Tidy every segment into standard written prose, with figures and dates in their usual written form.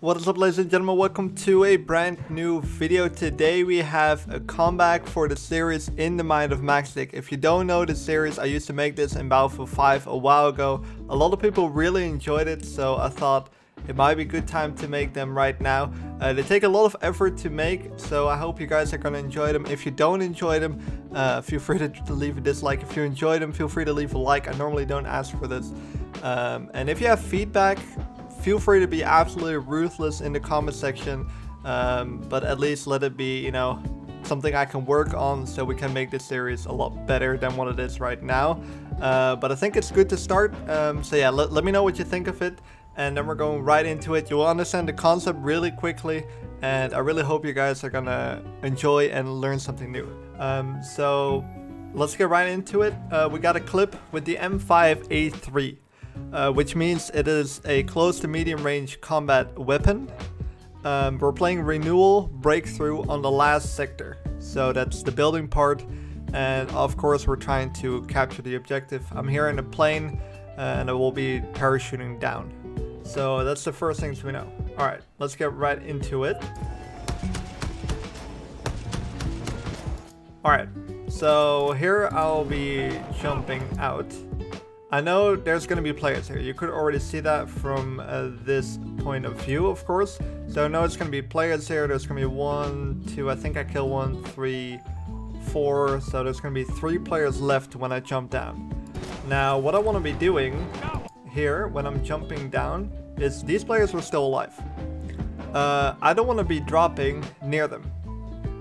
What is up, ladies and gentlemen, welcome to a brand new video. Today we have a comeback for the series In the Mind of Maxiq. If you don't know this series, I used to make this in Battlefield 5 a while ago. A lot of people really enjoyed it, so I thought it might be a good time to make them right now. They take a lot of effort to make, so I hope you guys are gonna enjoy them. If you don't enjoy them, feel free to leave a dislike. If you enjoy them, feel free to leave a like. I normally don't ask for this. And if you have feedback, feel free to be absolutely ruthless in the comment section, but at least let it be, you know, something I can work on so we can make this series a lot better than what it is right now. But I think it's good to start, so yeah, let me know what you think of it, and then we're going right into it. You'll understand the concept really quickly, and I really hope you guys are gonna enjoy and learn something new. So let's get right into it. We got a clip with the M5A3. Which means it is a close to medium range combat weapon. We're playing Renewal Breakthrough on the last sector. So that's the building part. And of course we're trying to capture the objective. I'm here in a plane and I will be parachuting down. So that's the first things we know. Alright, let's get right into it. Alright, so here I'll be jumping out. I know there's going to be players here. You could already see that from this point of view, of course. So I know it's going to be players here. There's going to be one, two, I think I killed one, three, four. So there's going to be three players left when I jump down. Now, what I want to be doing here when I'm jumping down is these players are still alive. I don't want to be dropping near them.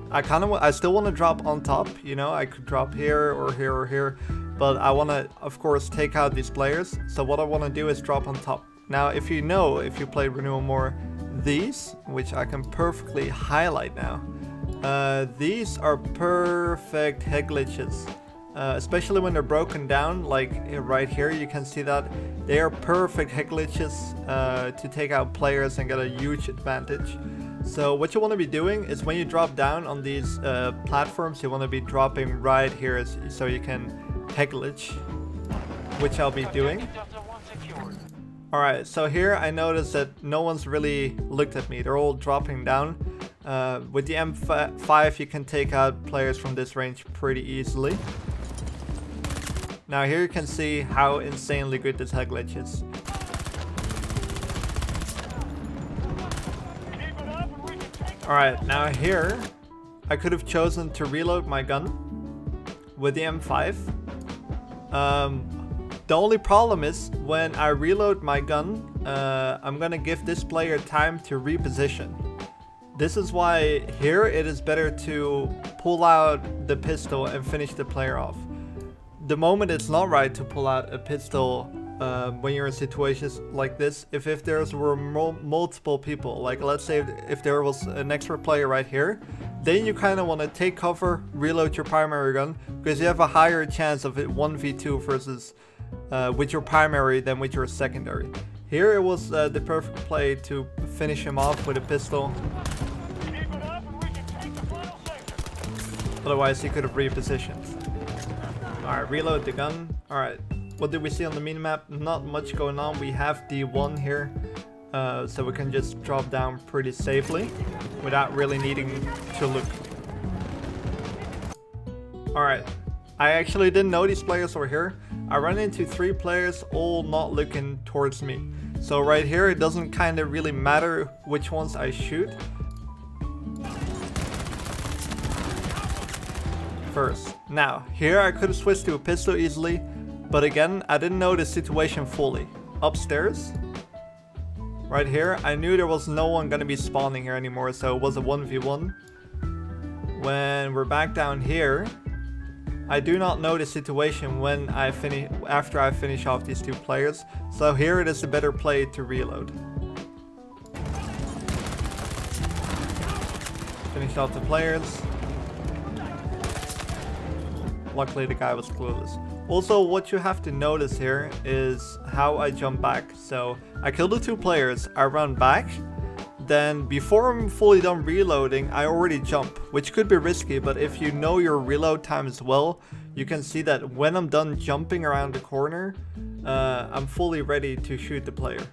I still want to drop on top. You know, I could drop here or here or here. But I want to, of course, take out these players. So what I want to do is drop on top. Now, if you play Renewal more, these, which I can perfectly highlight now, these are perfect head glitches. Especially when they're broken down, like right here, you can see that. They are perfect head glitches to take out players and get a huge advantage. So what you want to be doing is when you drop down on these platforms, you want to be dropping right here so you can head glitch, which I'll be doing. Alright, so here I noticed that no one's really looked at me. They're all dropping down. With the M5, you can take out players from this range pretty easily. Now here you can see how insanely good this head glitch is. Alright, now here I could have chosen to reload my gun with the M5. The only problem is when I reload my gun, I'm gonna give this player time to reposition. This is why here it is better to pull out the pistol and finish the player off. The moment it's not right to pull out a pistol when you're in situations like this, if there were multiple people, like let's say if there was an extra player right here, then you kind of want to take cover, reload your primary gun, because you have a higher chance of it 1v2 versus with your primary than with your secondary. Here it was the perfect play to finish him off with a pistol. Otherwise he could have repositioned. Alright, reload the gun. Alright, what did we see on the minimap? Not much going on. We have D1 here, so we can just drop down pretty safely without really needing to look. Alright, I actually didn't know these players were here. I ran into three players all not looking towards me. So right here it doesn't kind of really matter which ones I shoot first. Now, here I could have switched to a pistol easily, but again, I didn't know the situation fully. Upstairs, right here, I knew there was no one gonna be spawning here anymore, so it was a 1v1. When we're back down here, I do not know the situation when I finish after I finish off these two players, so here it is a better play to reload. Finish off the players. Luckily, the guy was clueless. Also, what you have to notice here is how I jump back. So I kill the two players, I run back, then before I'm fully done reloading, I already jump, which could be risky, but if you know your reload time as well, you can see that when I'm done jumping around the corner, I'm fully ready to shoot the player.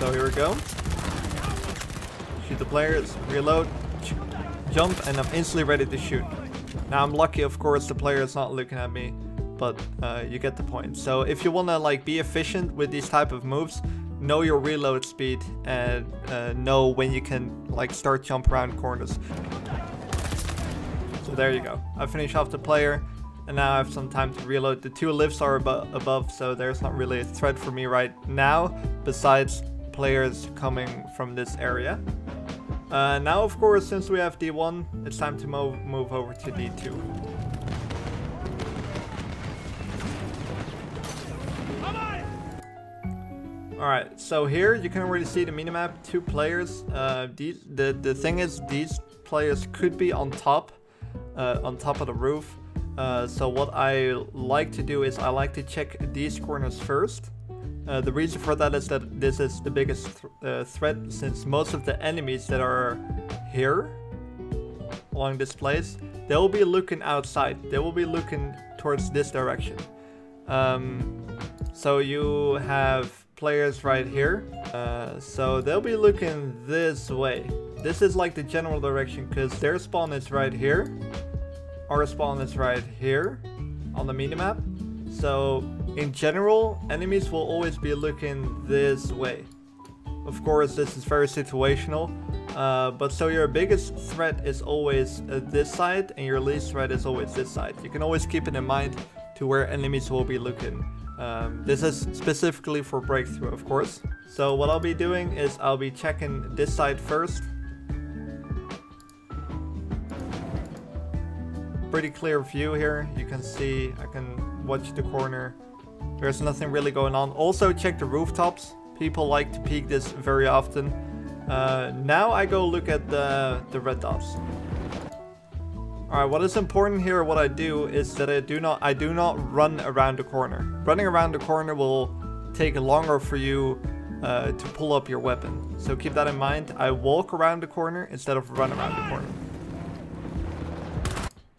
So here we go. shoot the players, reload, jump, and I'm instantly ready to shoot. Now I'm lucky, of course, the player is not looking at me, but you get the point. So if you want to like be efficient with these type of moves, know your reload speed and know when you can like start jump around corners. So there you go. I finish off the player and now I have some time to reload. The two lifts are above, so there's not really a threat for me right now besides players coming from this area. Now of course, since we have D1, it's time to move over to D2. Alright, so here you can already see the minimap, two players. The thing is, these players could be on top of the roof. So what I like to do is I like to check these corners first. The reason for that is that this is the biggest threat, since most of the enemies that are here along this place, they will be looking outside. They will be looking towards this direction. So you have players right here, so they'll be looking this way. This is like the general direction because their spawn is right here, our spawn is right here on the minimap. So in general, enemies will always be looking this way. Of course, this is very situational, but so your biggest threat is always this side and your least threat is always this side. You can always keep it in mind to where enemies will be looking. This is specifically for breakthrough, of course. So what I'll be doing is I'll be checking this side first. Pretty clear view here. You can see, I can watch the corner. There's nothing really going on. Also check the rooftops. People like to peek this very often. Now I go look at the red dots. Alright, what is important here, what I do, is that I do not run around the corner. Running around the corner will take longer for you to pull up your weapon. So keep that in mind. I walk around the corner instead of run around the corner.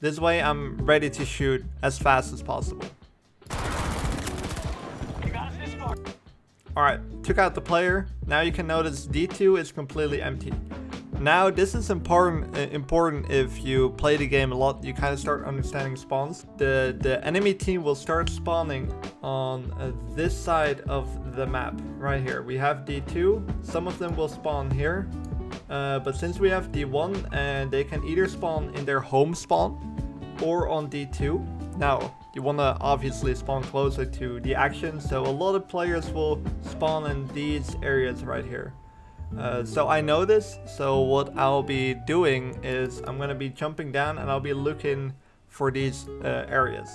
This way I'm ready to shoot as fast as possible. Alright, took out the player. Now you can notice D2 is completely empty. Now this is important if you play the game a lot. You kind of start understanding spawns. The enemy team will start spawning on this side of the map right here. We have D2, some of them will spawn here, but since we have D1, and they can either spawn in their home spawn or on D2. Now you want to obviously spawn closer to the action, so a lot of players will spawn in these areas right here. So I know this, so what I'll be doing is I'm going to be jumping down and I'll be looking for these areas.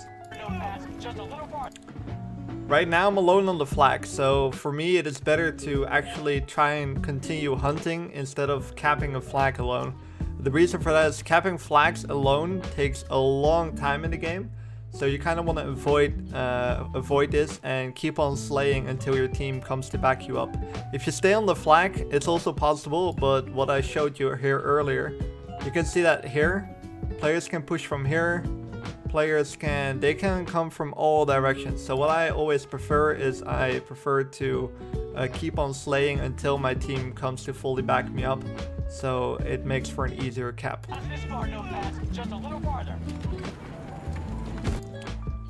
Right now I'm alone on the flag, so for me it is better to actually try and continue hunting instead of capping a flag alone. The reason for that is capping flags alone takes a long time in the game, so you kind of want to avoid this and keep on slaying until your team comes to back you up. If you stay on the flag, it's also possible, but what I showed you here earlier, you can see that here, players can push from here, they can come from all directions. So what I always prefer is I prefer to keep on slaying until my team comes to fully back me up, so it makes for an easier cap.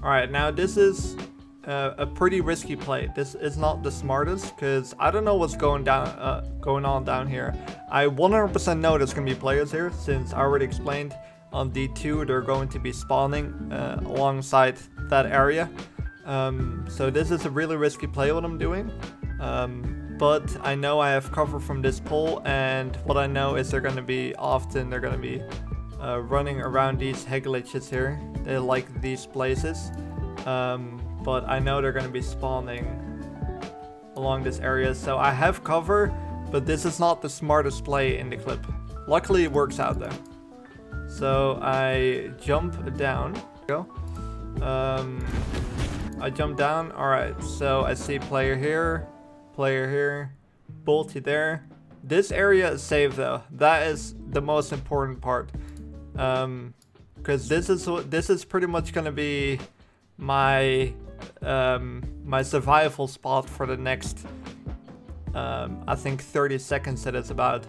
Alright, now this is a pretty risky play. This is not the smartest because I don't know what's going on down here. I 100% know there's going to be players here, since I already explained on D2 they're going to be spawning alongside that area. So this is a really risky play what I'm doing, but I know I have cover from this pole, and what I know is they're going to be running around these glitches here. They like these places, but I know they're going to be spawning along this area, so I have cover, but this is not the smartest play in the clip. Luckily it works out though. So I jump down. I jump down. Alright, so I see player here, bolty there. This area is safe though. That is the most important part, because this is pretty much gonna be my my survival spot for the next I think 30 seconds that it's about.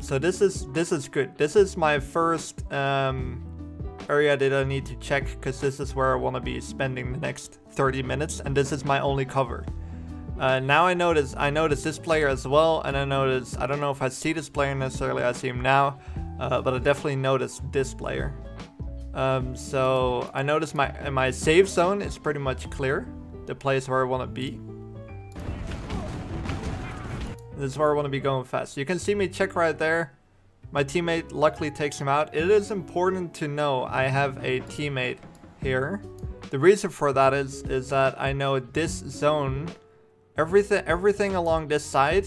So this is good. This is my first area that I need to check, because this is where I want to be spending the next 30 minutes, and this is my only cover. Now I notice this player as well, and I don't know if I see this player necessarily. I see him now, but I definitely noticed this player. So I noticed my safe zone is pretty much clear, the place where I want to be. This is where I want to be going fast. You can see me check right there. My teammate luckily takes him out. It is important to know I have a teammate here. The reason for that is that I know this zone, everything along this side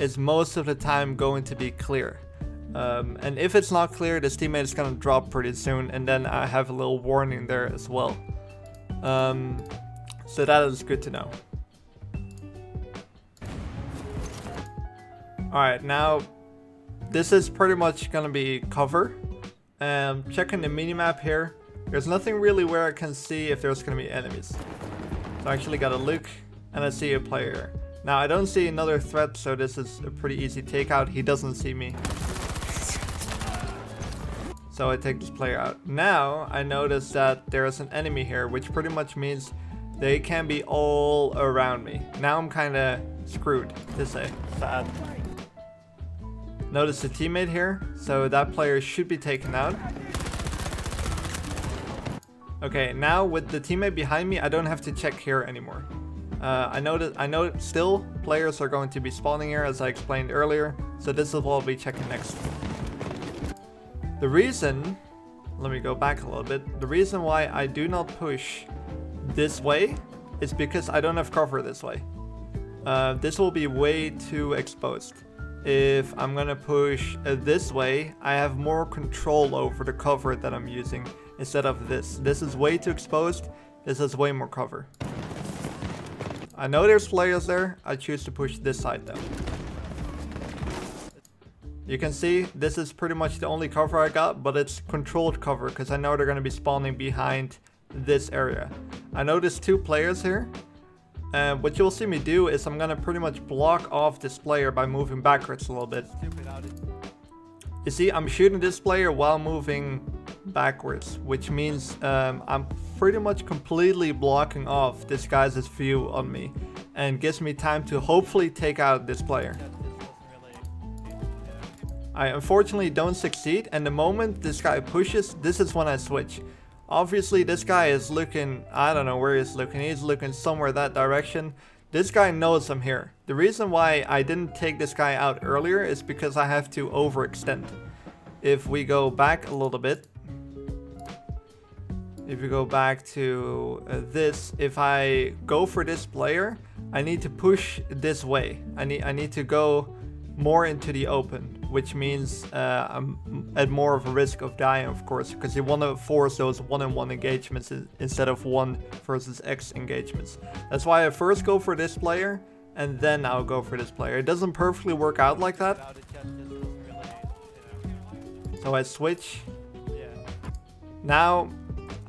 is most of the time going to be clear. And if it's not clear, this teammate is going to drop pretty soon, and then I have a little warning there as well. So that is good to know. Alright, now this is pretty much going to be cover. Checking the minimap here. There's nothing really where I can see if there's going to be enemies. So I actually got a look, and I see a player. Now I don't see another threat, so this is a pretty easy takeout. He doesn't see me. So I take this player out. Now I notice that there is an enemy here, which pretty much means they can be all around me. Now I'm kind of screwed. This is bad. Notice the teammate here, so that player should be taken out. Okay, now with the teammate behind me, I don't have to check here anymore. I know still players are going to be spawning here, as I explained earlier, so this is what I'll be checking next. The reason, let me go back a little bit, the reason why I do not push this way is because I don't have cover this way. This will be way too exposed. If I'm gonna push this way, I have more control over the cover that I'm using instead of this. This is way too exposed, this is way more cover. I know there's players there, I choose to push this side though. You can see this is pretty much the only cover I got, but it's controlled cover because I know they're going to be spawning behind this area. I know there's two players here, and what you'll see me do is I'm going to pretty much block off this player by moving backwards a little bit. You see, I'm shooting this player while moving backwards, which means I'm pretty much completely blocking off this guy's view on me, and gives me time to hopefully take out this player. I unfortunately don't succeed, and the moment this guy pushes, this is when I switch. Obviously this guy is looking, I don't know where he's looking somewhere that direction. This guy knows I'm here. The reason why I didn't take this guy out earlier is because I have to overextend. If we go back a little bit, if you go back to this, if I go for this player, I need to push this way. I need to go more into the open, which means I'm at more of a risk of dying, of course, because you want to force those one-on-one engagements instead of one versus X engagements. That's why I first go for this player, and then I'll go for this player. It doesn't perfectly work out like that. So I switch. Now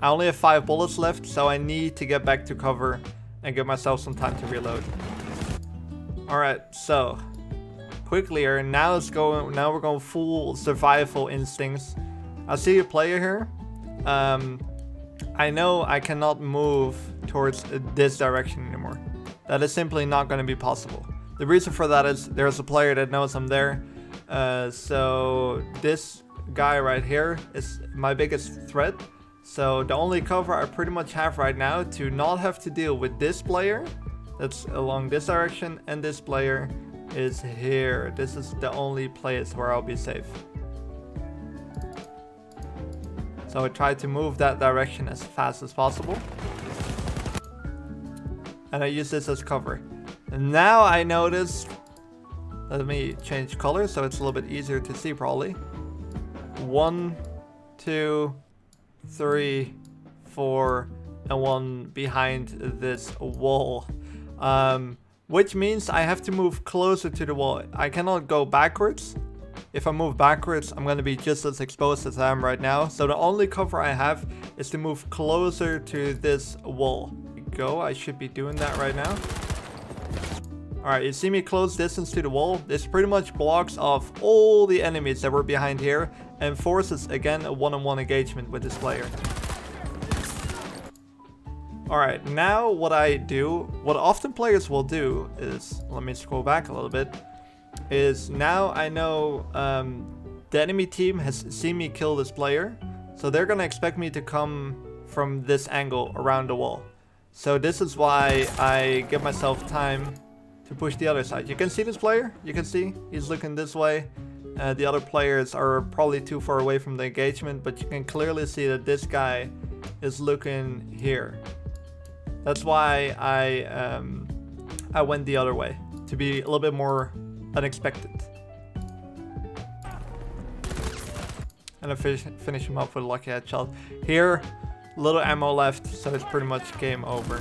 I only have 5 bullets left, so I need to get back to cover and give myself some time to reload. Alright, so quickly here. Now it's going. Now we're going full survival instincts. I see a player here. I know I cannot move towards this direction anymore. That is simply not going to be possible. The reason for that is there's a player that knows I'm there. So this guy right here is my biggest threat. So the only cover I pretty much have right now to not have to deal with this player that's along this direction and this player is here. This is the only place where I'll be safe. So I try to move that direction as fast as possible. And I use this as cover. And now I notice, let me change color so it's a little bit easier to see probably. 1, 2, 3, 4, and one behind this wall. Which means I have to move closer to the wall. I cannot go backwards. If I move backwards, I'm going to be just as exposed as I am right now. So the only cover I have is to move closer to this wall. There we go. I should be doing that right now. Alright, you see me close distance to the wall? This pretty much blocks off all the enemies that were behind here and forces again a one-on-one engagement with this player. Alright, now what often players will do is, let me scroll back a little bit, is now I know the enemy team has seen me kill this player, so they're gonna expect me to come from this angle around the wall. So this is why I give myself time to push the other side. You can see this player, you can see he's looking this way. The other players are probably too far away from the engagement, but you can clearly see that this guy is looking here. That's why I went the other way, to be a little bit more unexpected. And I finish him up with a lucky headshot. Here, little ammo left, so it's pretty much game over.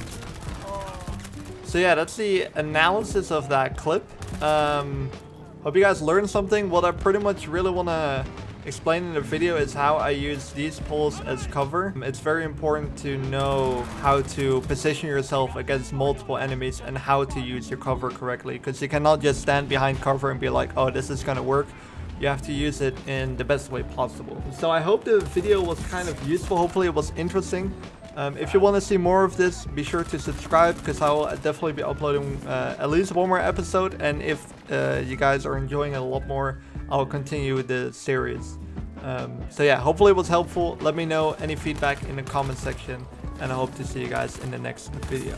So yeah, that's the analysis of that clip. Hope you guys learned something. What I pretty much really want to explain in the video is how I use these poles as cover. It's very important to know how to position yourself against multiple enemies and how to use your cover correctly, because you cannot just stand behind cover and be like, oh, this is gonna work. You have to use it in the best way possible. So I hope the video was kind of useful. Hopefully it was interesting. If you want to see more of this, be sure to subscribe, because I will definitely be uploading at least one more episode. And if you guys are enjoying it a lot more, I'll continue the series. So yeah, hopefully it was helpful. Let me know any feedback in the comment section, and I hope to see you guys in the next video.